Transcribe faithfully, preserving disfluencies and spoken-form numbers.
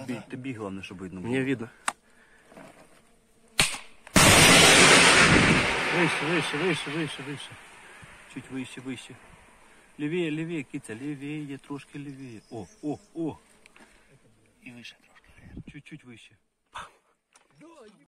Ты, да, бей, да. Ты бей, главное, чтобы видно было. Мне видно. Выше, выше, выше, выше, выше. Чуть выше, выше. Левее, левее, кица, левее, трошки левее. О, о, о. И выше трошки. Чуть-чуть выше.